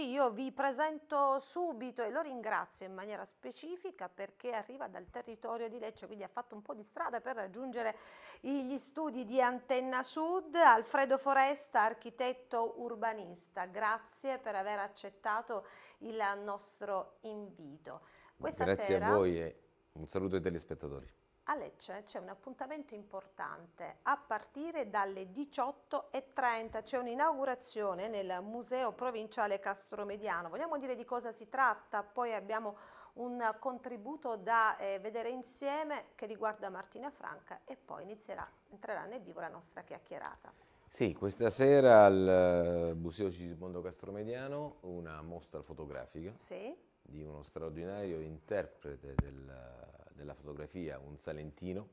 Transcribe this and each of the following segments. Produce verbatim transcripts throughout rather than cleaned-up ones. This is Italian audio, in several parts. Oggi io vi presento subito e lo ringrazio in maniera specifica perché arriva dal territorio di Lecce, quindi ha fatto un po' di strada per raggiungere gli studi di Antenna Sud. Alfredo Foresta, architetto urbanista, grazie per aver accettato il nostro invito. Questa grazie sera, a voi e un saluto ai telespettatori. A Lecce c'è un appuntamento importante, a partire dalle diciotto e trenta c'è un'inaugurazione nel Museo Provinciale Castromediano. Vogliamo dire di cosa si tratta, poi abbiamo un contributo da eh, vedere insieme che riguarda Martina Franca e poi inizierà, entrerà nel vivo la nostra chiacchierata. Sì, questa sera al Museo Sigismondo Castromediano una mostra fotografica sì. di uno straordinario interprete del... della fotografia, un salentino,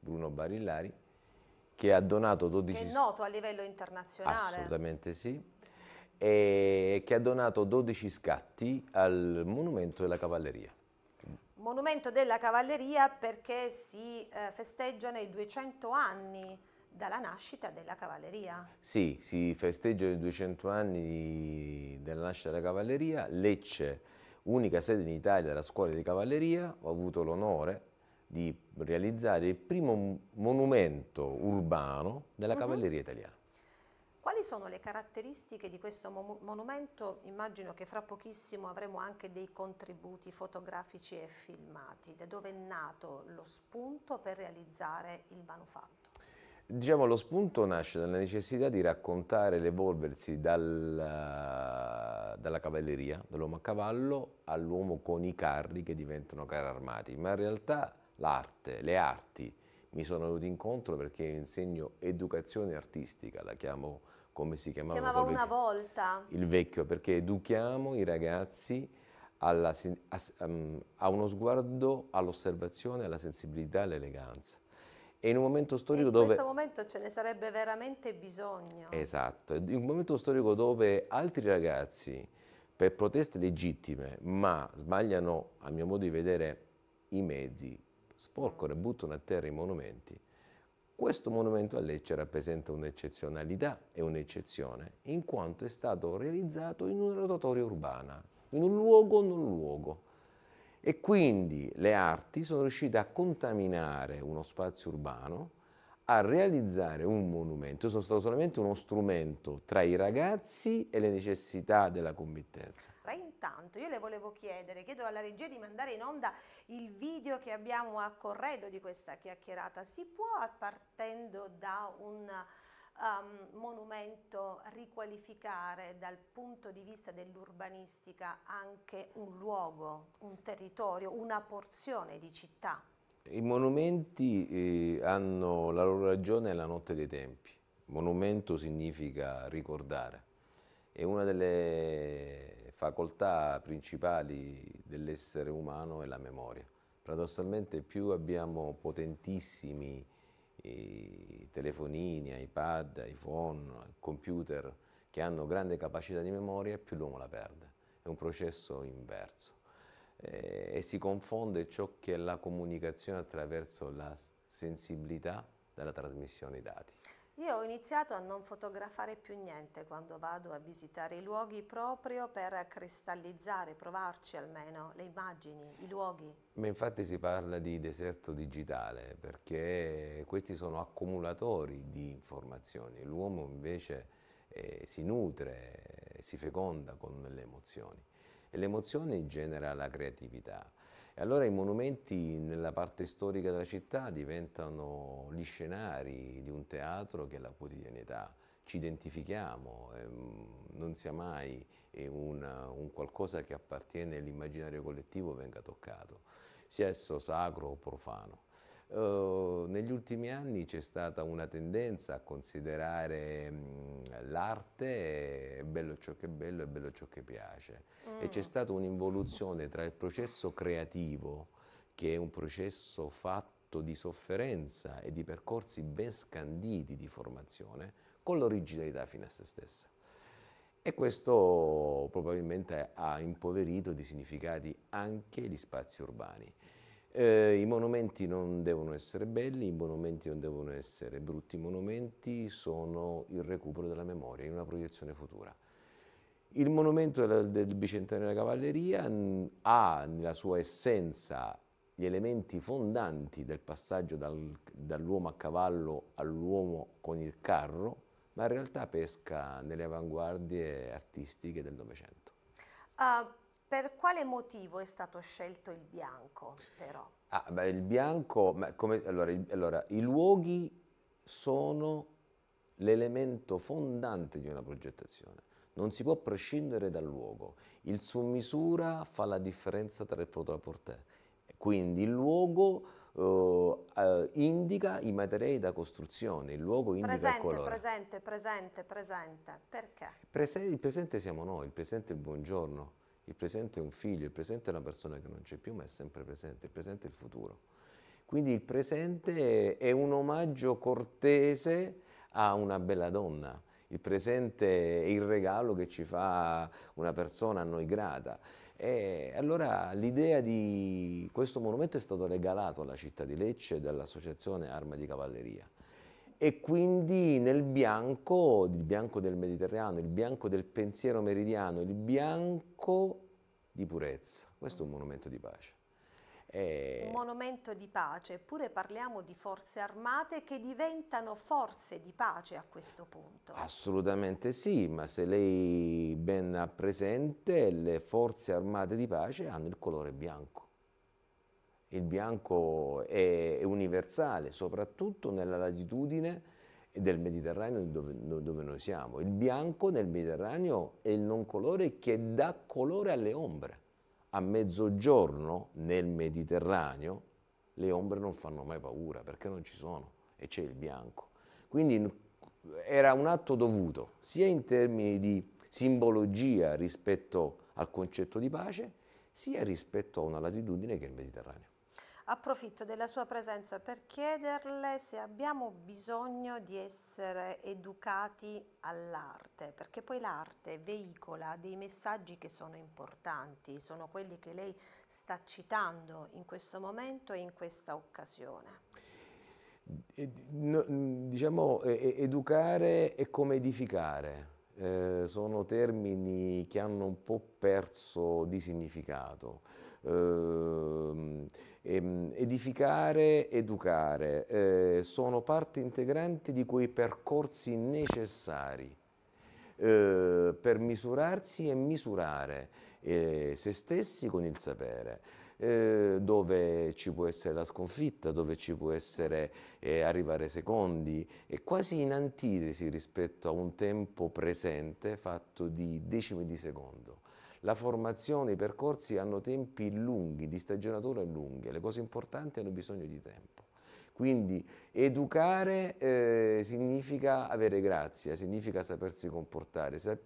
Bruno Barillari, che ha donato dodici... Che è noto a livello internazionale. Assolutamente sì, e che ha donato dodici scatti al monumento della Cavalleria. Monumento della Cavalleria perché si eh, festeggiano i duecento anni dalla nascita della Cavalleria. Sì, si festeggiano i duecento anni della nascita della Cavalleria. Lecce, unica sede in Italia della scuola di cavalleria, ho avuto l'onore di realizzare il primo monumento urbano della cavalleria italiana. Quali sono le caratteristiche di questo mo monumento? Immagino che fra pochissimo avremo anche dei contributi fotografici e filmati. Da dove è nato lo spunto per realizzare il manufatto? Diciamo, lo spunto nasce dalla necessità di raccontare l'evolversi dalla, dalla cavalleria, dall'uomo a cavallo all'uomo con i carri che diventano carri armati, ma in realtà l'arte, le arti mi sono venuti incontro perché io insegno educazione artistica, la chiamo come si chiamava, chiamava una volta il vecchio, perché educhiamo i ragazzi alla, a, a uno sguardo, all'osservazione, alla sensibilità, all'eleganza. E in un momento storico in dove... In questo momento ce ne sarebbe veramente bisogno. Esatto, in un momento storico dove altri ragazzi, per proteste legittime, ma sbagliano, a mio modo di vedere, i mezzi, sporcano e buttano a terra i monumenti, questo monumento a Lecce rappresenta un'eccezionalità e un'eccezione, in quanto è stato realizzato in una rotatoria urbana, in un luogo non luogo. E quindi le arti sono riuscite a contaminare uno spazio urbano, a realizzare un monumento. Io sono stato solamente uno strumento tra i ragazzi e le necessità della committenza. Ma intanto io le volevo chiedere, chiedo alla regia di mandare in onda il video che abbiamo a corredo di questa chiacchierata. Si può, partendo da un um, monumento, riqualificare dal punto di vista dell'urbanistica anche un luogo, un territorio, una porzione di città? I monumenti eh, hanno la loro ragione nella notte dei tempi. Monumento significa ricordare. E una delle facoltà principali dell'essere umano è la memoria. Paradossalmente più abbiamo potentissimi i telefonini, iPad, iPhone, computer che hanno grande capacità di memoria, più l'uomo la perde. È un processo inverso e, e si confonde ciò che è la comunicazione attraverso la sensibilità della trasmissione dei dati. Io ho iniziato a non fotografare più niente quando vado a visitare i luoghi, proprio per cristallizzare, provarci almeno, le immagini, i luoghi. Ma infatti si parla di deserto digitale perché questi sono accumulatori di informazioni. L'uomo invece eh, si nutre, eh, si feconda con le emozioni e le emozioni generano la creatività. E allora i monumenti nella parte storica della città diventano gli scenari di un teatro che è la quotidianità. Ci identifichiamo, ehm, non sia mai una, un qualcosa che appartiene all'immaginario collettivo venga toccato, sia esso sacro o profano. Uh, negli ultimi anni c'è stata una tendenza a considerare l'arte bello ciò che è bello e bello ciò che piace mm. e c'è stata un'involuzione tra il processo creativo, che è un processo fatto di sofferenza e di percorsi ben scanditi di formazione, con l'originalità fine a se stessa, e questo probabilmente ha impoverito di significati anche gli spazi urbani. Eh, I monumenti non devono essere belli, i monumenti non devono essere brutti, i monumenti sono il recupero della memoria, in una proiezione futura. Il monumento del, del bicentenario della Cavalleria ha nella sua essenza gli elementi fondanti del passaggio dal, dall'uomo a cavallo all'uomo con il carro, ma in realtà pesca nelle avanguardie artistiche del Novecento. Uh, per quale motivo è stato scelto il bianco, però? Ah, beh, il bianco, ma come, allora, il, allora, i luoghi sono l'elemento fondante di una progettazione. Non si può prescindere dal luogo. Il su misura fa la differenza tra il prêt-à-porter. Quindi il luogo eh, indica i materiali da costruzione, il luogo indica presente, il colore. Presente, presente, presente, perché? Prese il presente siamo noi, il presente è il buongiorno, il presente è un figlio, il presente è una persona che non c'è più ma è sempre presente, il presente è il futuro. Quindi il presente è un omaggio cortese a una bella donna. Il presente è il regalo che ci fa una persona a noi grata. E allora l'idea di questo monumento è stato regalato alla città di Lecce dall'associazione Arma di Cavalleria. E quindi nel bianco, il bianco del Mediterraneo, il bianco del pensiero meridiano, il bianco di purezza. Questo è un monumento di pace. E... un monumento di pace, eppure parliamo di forze armate che diventano forze di pace a questo punto. Assolutamente sì, ma se lei ben ha presente, le forze armate di pace hanno il colore bianco. Il bianco è universale, soprattutto nella latitudine del Mediterraneo dove, dove noi siamo. Il bianco nel Mediterraneo è il non colore che dà colore alle ombre. A mezzogiorno nel Mediterraneo le ombre non fanno mai paura perché non ci sono e c'è il bianco. Quindi era un atto dovuto sia in termini di simbologia rispetto al concetto di pace sia rispetto a una latitudine che è il Mediterraneo. Approfitto della sua presenza per chiederle se abbiamo bisogno di essere educati all'arte, perché poi l'arte veicola dei messaggi che sono importanti, sono quelli che lei sta citando in questo momento e in questa occasione. Diciamo, educare è come edificare, eh, sono termini che hanno un po' perso di significato. Eh, edificare, educare, eh, sono parte integrante di quei percorsi necessari eh, per misurarsi e misurare eh, se stessi con il sapere, eh, dove ci può essere la sconfitta, dove ci può essere eh, arrivare secondi, è quasi in antitesi rispetto a un tempo presente fatto di decimi di secondo. La formazione, i percorsi hanno tempi lunghi, di stagionatura lunghe, le cose importanti hanno bisogno di tempo. Quindi educare eh, significa avere grazia, significa sapersi comportare, sap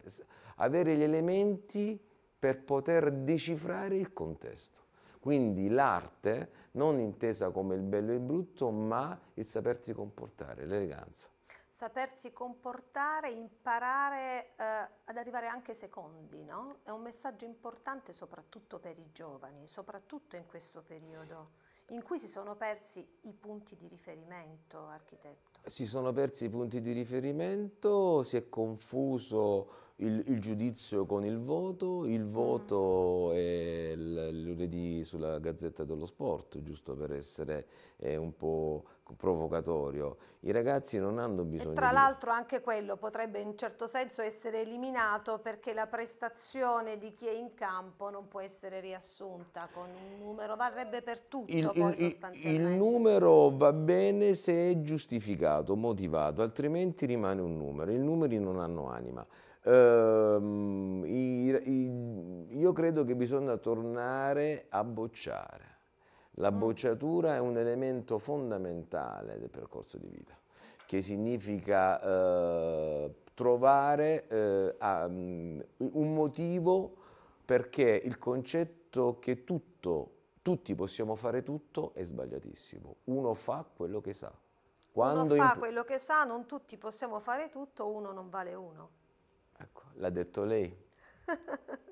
avere gli elementi per poter decifrare il contesto. Quindi l'arte non intesa come il bello e il brutto, ma il sapersi comportare, l'eleganza. Sapersi comportare, imparare eh, ad arrivare anche secondi, no? È un messaggio importante soprattutto per i giovani, soprattutto in questo periodo in cui si sono persi i punti di riferimento, architetto. Si sono persi i punti di riferimento, si è confuso il, il giudizio con il voto, il voto mm. è il lunedì sulla Gazzetta dello Sport, giusto per essere eh, un po' provocatorio, i ragazzi non hanno bisogno. E tra l'altro anche quello potrebbe in un certo senso essere eliminato perché la prestazione di chi è in campo non può essere riassunta con un numero, varrebbe per tutto il, poi il, sostanzialmente. Il numero va bene se è giustificato, motivato, altrimenti rimane un numero, i numeri non hanno anima. Ehm, i, i, io credo che bisogna tornare a bocciare. La bocciatura è un elemento fondamentale del percorso di vita, che significa eh, trovare eh, a, um, un motivo perché il concetto che tutto, tutti possiamo fare tutto è sbagliatissimo. Uno fa quello che sa. Quando uno fa quello che sa, non tutti possiamo fare tutto, uno non vale uno. Ecco, l'ha detto lei.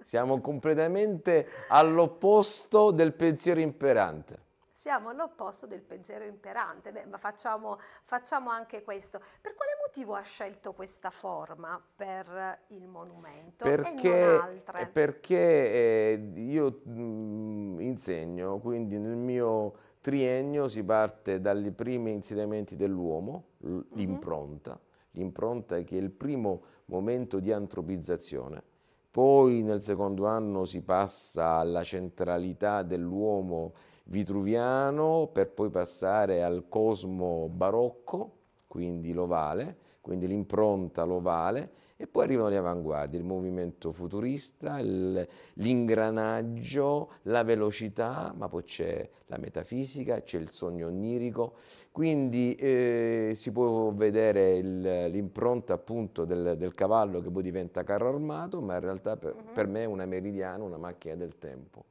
Siamo completamente all'opposto del pensiero imperante. siamo all'opposto del pensiero imperante. Beh, ma facciamo, facciamo anche questo. Per quale motivo ha scelto questa forma per il monumento perché, e non altre? Perché eh, io mh, insegno, quindi nel mio triennio si parte dai primi insediamenti dell'uomo, l'impronta, mm-hmm. l'impronta che è il primo momento di antropizzazione. Poi nel secondo anno si passa alla centralità dell'uomo vitruviano per poi passare al cosmo barocco, quindi l'ovale, quindi l'impronta l'ovale, e poi arrivano le avanguardie, il movimento futurista, l'ingranaggio, la velocità, ma poi c'è la metafisica, c'è il sogno onirico, quindi eh, si può vedere l'impronta appunto del, del cavallo che poi diventa carro armato, ma in realtà per, uh-huh. per me è una meridiana, una macchina del tempo,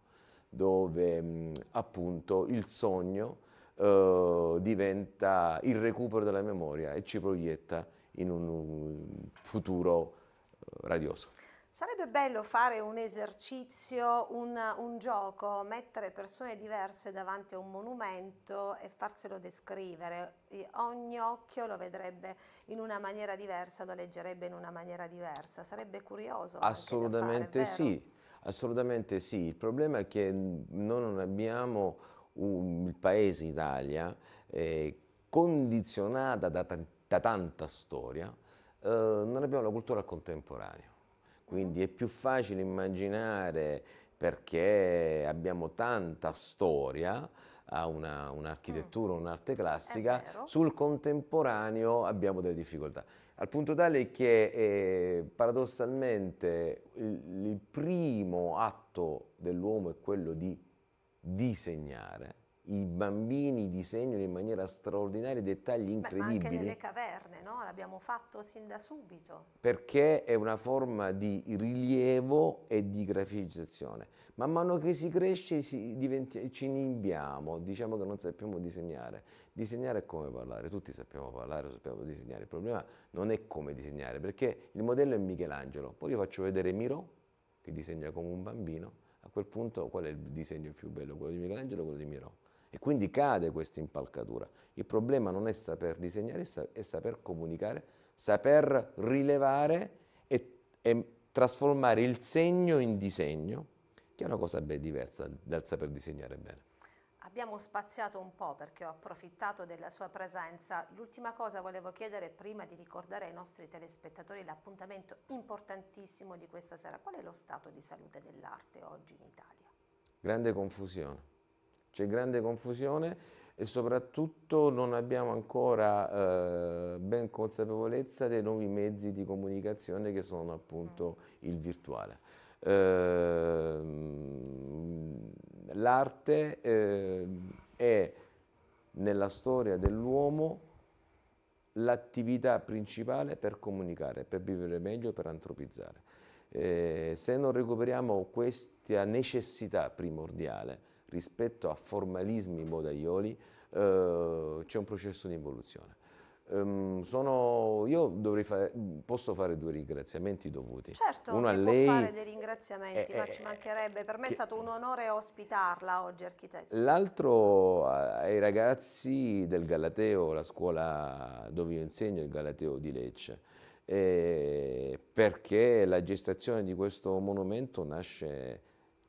dove mh, appunto il sogno eh, diventa il recupero della memoria e ci proietta in un futuro radioso. Sarebbe bello fare un esercizio, un, un gioco, mettere persone diverse davanti a un monumento e farselo descrivere. Ogni occhio lo vedrebbe in una maniera diversa, lo leggerebbe in una maniera diversa. Sarebbe curioso. Assolutamente anche da fare, sì, assolutamente sì. Il problema è che noi non abbiamo un, il paese Italia eh, condizionata da tantissimi tanta storia, eh, non abbiamo la cultura contemporanea, quindi è più facile immaginare, perché abbiamo tanta storia, un'architettura, un'arte classica, sul contemporaneo abbiamo delle difficoltà, al punto tale che eh, paradossalmente il, il primo atto dell'uomo è quello di disegnare. I bambini disegnano in maniera straordinaria dettagli incredibili. Beh, ma anche nelle caverne, no? L'abbiamo fatto sin da subito. Perché è una forma di rilievo e di graficizzazione. Man mano che si cresce si diventi, ci inibbiamo, diciamo che non sappiamo disegnare. Disegnare è come parlare, tutti sappiamo parlare, sappiamo disegnare. Il problema non è come disegnare, perché il modello è Michelangelo. Poi io faccio vedere Miro, che disegna come un bambino. A quel punto qual è il disegno più bello? Quello di Michelangelo o quello di Miro? E quindi cade questa impalcatura. Il problema non è saper disegnare, è saper comunicare, saper rilevare e, e trasformare il segno in disegno, che è una cosa ben diversa dal saper disegnare bene. Abbiamo spaziato un po' perché ho approfittato della sua presenza. L'ultima cosa volevo chiedere prima di ricordare ai nostri telespettatori l'appuntamento importantissimo di questa sera. Qual è lo stato di salute dell'arte oggi in Italia? Grande confusione. C'è grande confusione e soprattutto non abbiamo ancora eh, ben consapevolezza dei nuovi mezzi di comunicazione che sono appunto il virtuale. Eh, l'arte eh, è nella storia dell'uomo l'attività principale per comunicare, per vivere meglio, per antropizzare. Eh, se non recuperiamo questa necessità primordiale rispetto a formalismi modaioli, eh, c'è un processo di involuzione. Um, sono, io dovrei fa posso fare due ringraziamenti dovuti. Certo, uno a lei, può fare dei ringraziamenti, eh, ma eh, ci mancherebbe. Per me è stato un onore ospitarla oggi, architetto. L'altro ai ragazzi del Galateo, la scuola dove io insegno, il Galateo di Lecce, eh, perché la gestazione di questo monumento nasce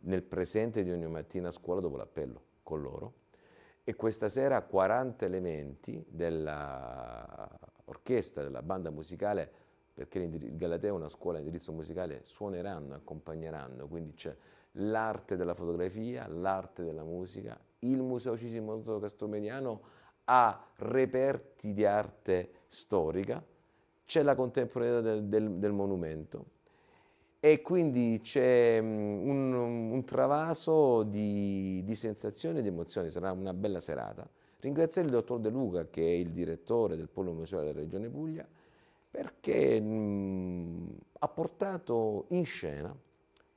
nel presente di ogni mattina a scuola dopo l'appello con loro, e questa sera quaranta elementi dell'orchestra, della banda musicale, perché il Galateo è una scuola di indirizzo musicale, suoneranno, accompagneranno, quindi c'è l'arte della fotografia, l'arte della musica, il Museo Sigismondo Castromediano ha reperti di arte storica, c'è la contemporaneità del, del, del monumento, e quindi c'è un, un travaso di, di sensazioni e di emozioni, sarà una bella serata. Ringraziare il dottor De Luca, che è il direttore del Polo Museo della Regione Puglia, perché mh, ha portato in scena,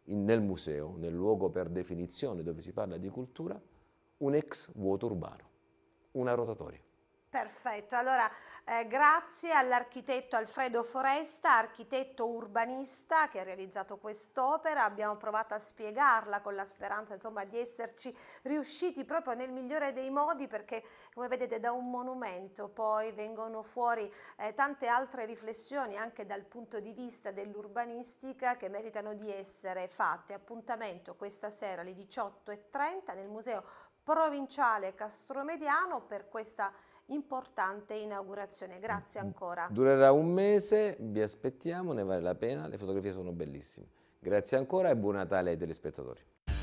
in, nel museo, nel luogo per definizione dove si parla di cultura, un ex vuoto urbano, una rotatoria. Perfetto, allora eh, grazie all'architetto Alfredo Foresta, architetto urbanista che ha realizzato quest'opera. Abbiamo provato a spiegarla con la speranza, insomma, di esserci riusciti proprio nel migliore dei modi, perché come vedete da un monumento poi vengono fuori eh, tante altre riflessioni anche dal punto di vista dell'urbanistica che meritano di essere fatte. Appuntamento questa sera alle diciotto e trenta nel Museo Provinciale Castromediano per questa importante inaugurazione. Grazie ancora. Durerà un mese, vi aspettiamo, ne vale la pena, le fotografie sono bellissime. Grazie ancora e buon Natale ai telespettatori.